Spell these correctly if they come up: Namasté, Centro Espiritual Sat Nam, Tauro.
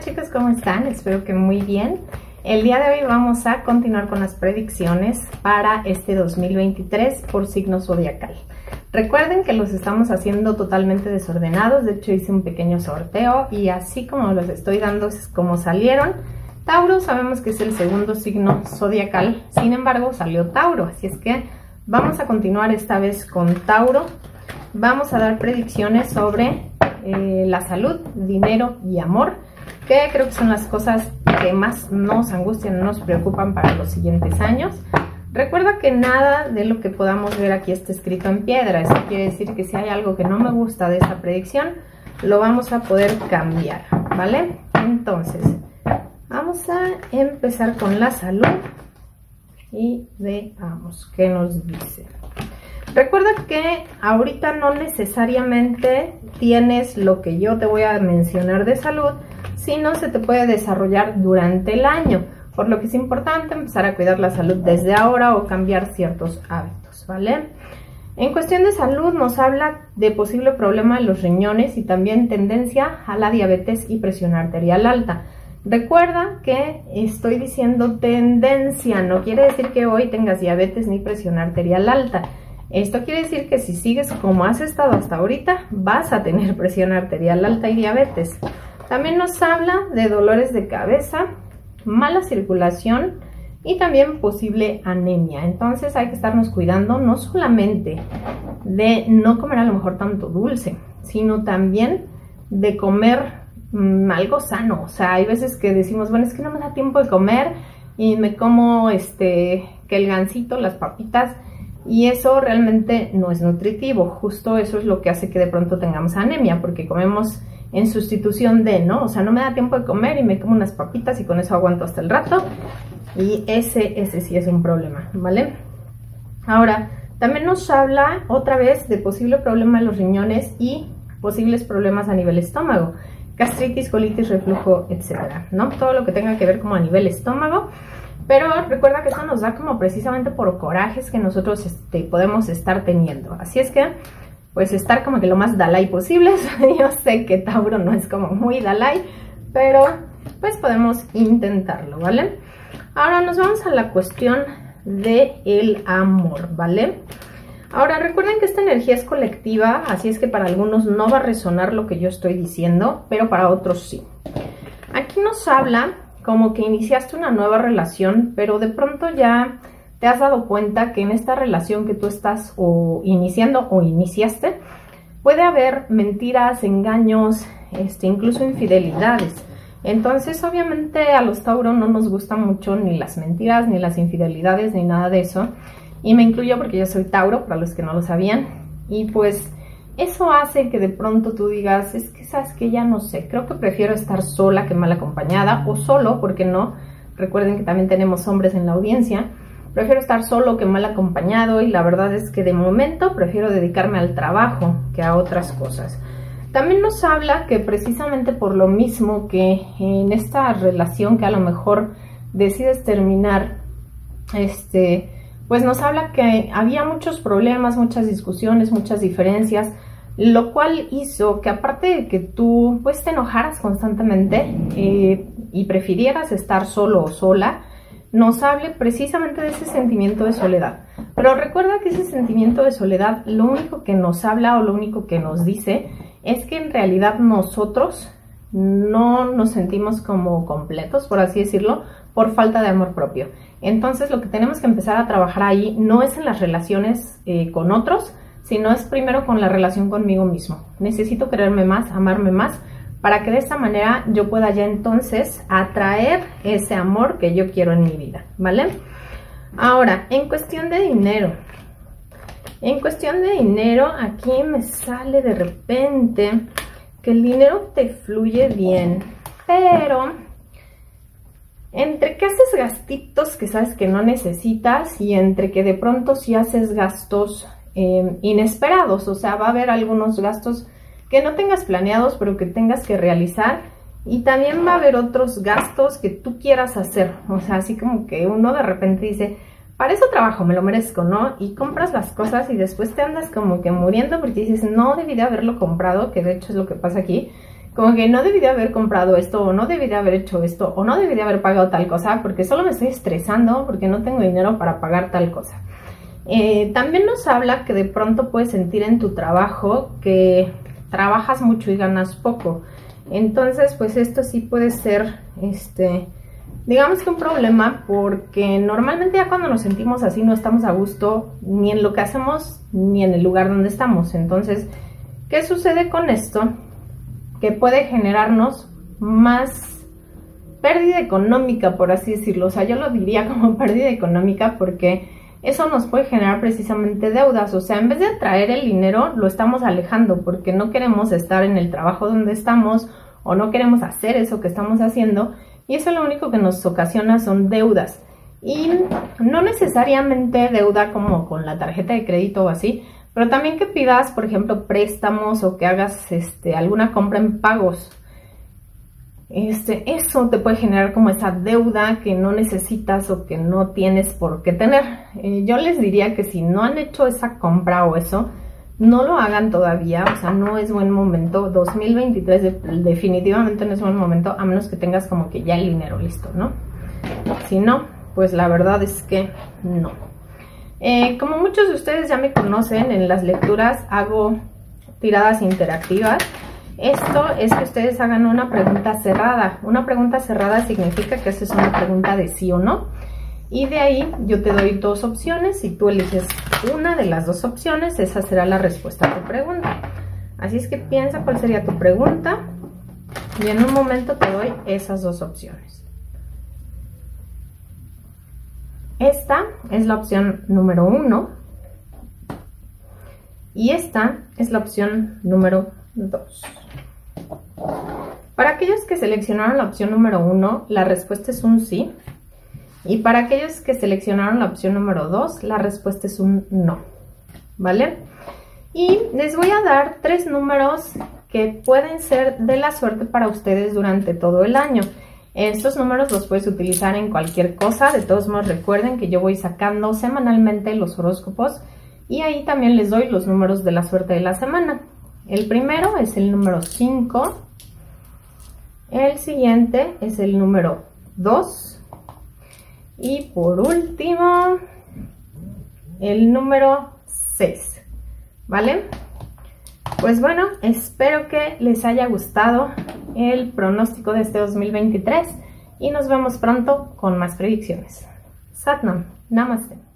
chicos, ¿cómo están? Espero que muy bien. El día de hoy vamos a continuar con las predicciones para este 2023 por signo zodiacal. Recuerden que los estamos haciendo totalmente desordenados, de hecho hice un pequeño sorteo y así como los estoy dando es como salieron. Tauro sabemos que es el segundo signo zodiacal, sin embargo salió Tauro, así es que vamos a continuar esta vez con Tauro. Vamos a dar predicciones sobre la salud, dinero y amor, que creo que son las cosas que más nos angustian, nos preocupan para los siguientes años. Recuerda que nada de lo que podamos ver aquí está escrito en piedra, eso quiere decir que si hay algo que no me gusta de esta predicción, lo vamos a poder cambiar, ¿vale? Entonces, vamos a empezar con la salud y veamos qué nos dice. Recuerda que ahorita no necesariamente tienes lo que yo te voy a mencionar de salud, sino se te puede desarrollar durante el año, por lo que es importante empezar a cuidar la salud desde ahora o cambiar ciertos hábitos, ¿vale? En cuestión de salud nos habla de posible problema en los riñones y también tendencia a la diabetes y presión arterial alta. Recuerda que estoy diciendo tendencia, no quiere decir que hoy tengas diabetes ni presión arterial alta. Esto quiere decir que si sigues como has estado hasta ahorita, vas a tener presión arterial alta y diabetes. También nos habla de dolores de cabeza, mala circulación y también posible anemia. Entonces hay que estarnos cuidando no solamente de no comer a lo mejor tanto dulce, sino también de comer algo sano. O sea, hay veces que decimos, bueno, es que no me da tiempo de comer y me como que el gansito, las papitas. Y eso realmente no es nutritivo, justo eso es lo que hace que de pronto tengamos anemia, porque comemos en sustitución de, ¿no? O sea, no me da tiempo de comer y me como unas papitas y con eso aguanto hasta el rato. Y ese sí es un problema, ¿vale? Ahora, también nos habla otra vez de posible problema en los riñones y posibles problemas a nivel estómago. Gastritis, colitis, reflujo, etcétera, ¿no? Todo lo que tenga que ver como a nivel estómago. Pero recuerda que eso nos da como precisamente por corajes que nosotros podemos estar teniendo. Así es que, pues estar como que lo más Dalai posible. Yo sé que Tauro no es como muy Dalai, pero pues podemos intentarlo, ¿vale? Ahora nos vamos a la cuestión del amor, ¿vale? Ahora recuerden que esta energía es colectiva, así es que para algunos no va a resonar lo que yo estoy diciendo, pero para otros sí. Aquí nos habla como que iniciaste una nueva relación, pero de pronto ya te has dado cuenta que en esta relación que tú estás o iniciando o iniciaste, puede haber mentiras, engaños, incluso infidelidades. Entonces, obviamente a los Tauro no nos gustan mucho ni las mentiras, ni las infidelidades, ni nada de eso. Y me incluyo porque yo soy Tauro, para los que no lo sabían. Y pues eso hace que de pronto tú digas, es que sabes que ya no sé, creo que prefiero estar sola que mal acompañada, o solo, porque no, recuerden que también tenemos hombres en la audiencia, prefiero estar solo que mal acompañado y la verdad es que de momento prefiero dedicarme al trabajo que a otras cosas. También nos habla que precisamente por lo mismo que en esta relación que a lo mejor decides terminar, pues nos habla que había muchos problemas, muchas discusiones, muchas diferencias, lo cual hizo que aparte de que tú pues te enojaras constantemente y prefirieras estar solo o sola, nos hable precisamente de ese sentimiento de soledad. Pero recuerda que ese sentimiento de soledad lo único que nos habla o lo único que nos dice es que en realidad nosotros no nos sentimos como completos, por así decirlo, por falta de amor propio. Entonces lo que tenemos que empezar a trabajar ahí no es en las relaciones con otros, sino es primero con la relación conmigo mismo. Necesito quererme más, amarme más, para que de esa manera yo pueda ya entonces atraer ese amor que yo quiero en mi vida, ¿vale? Ahora, en cuestión de dinero. En cuestión de dinero, aquí me sale de repente que el dinero te fluye bien, pero entre que haces gastitos que sabes que no necesitas y entre que de pronto sí haces gastos inesperados, o sea, va a haber algunos gastos que no tengas planeados pero que tengas que realizar y también va a haber otros gastos que tú quieras hacer, o sea, así como que uno de repente dice, para eso trabajo, me lo merezco, ¿no? Y compras las cosas y después te andas como que muriendo porque dices, no debí de haberlo comprado, que de hecho es lo que pasa aquí, como que no debí de haber comprado esto, o no debí de haber hecho esto, o no debí de haber pagado tal cosa, porque solo me estoy estresando porque no tengo dinero para pagar tal cosa. También nos habla que de pronto puedes sentir en tu trabajo que trabajas mucho y ganas poco. Entonces, pues esto sí puede ser, digamos que un problema, porque normalmente ya cuando nos sentimos así no estamos a gusto ni en lo que hacemos ni en el lugar donde estamos. Entonces, ¿qué sucede con esto? Que puede generarnos más pérdida económica, por así decirlo. O sea, yo lo diría como pérdida económica porque eso nos puede generar precisamente deudas. O sea, en vez de atraer el dinero, lo estamos alejando porque no queremos estar en el trabajo donde estamos o no queremos hacer eso que estamos haciendo. Y eso lo único que nos ocasiona son deudas. Y no necesariamente deuda como con la tarjeta de crédito o así, pero también que pidas, por ejemplo, préstamos o que hagas alguna compra en pagos. Eso te puede generar como esa deuda que no necesitas o que no tienes por qué tener. Yo les diría que si no han hecho esa compra o eso, no lo hagan todavía, o sea, no es buen momento. 2023 definitivamente no es buen momento, a menos que tengas como que ya el dinero listo, ¿no? Si no, pues la verdad es que no. Como muchos de ustedes ya me conocen, en las lecturas hago tiradas interactivas. Esto es que ustedes hagan una pregunta cerrada. Una pregunta cerrada significa que esa es una pregunta de sí o no. Y de ahí yo te doy dos opciones y tú eliges una de las dos opciones, esa será la respuesta a tu pregunta. Así es que piensa cuál sería tu pregunta y en un momento te doy esas dos opciones. Esta es la opción número 1 y esta es la opción número 2. Para aquellos que seleccionaron la opción número 1, la respuesta es un sí. Y para aquellos que seleccionaron la opción número 2, la respuesta es un no, ¿vale? Y les voy a dar 3 números que pueden ser de la suerte para ustedes durante todo el año. Estos números los puedes utilizar en cualquier cosa. De todos modos, recuerden que yo voy sacando semanalmente los horóscopos y ahí también les doy los números de la suerte de la semana. El primero es el número 5, el siguiente es el número 2. Y por último, el número 6, ¿vale? Pues bueno, espero que les haya gustado el pronóstico de este 2023 y nos vemos pronto con más predicciones. Satnam, Namaste.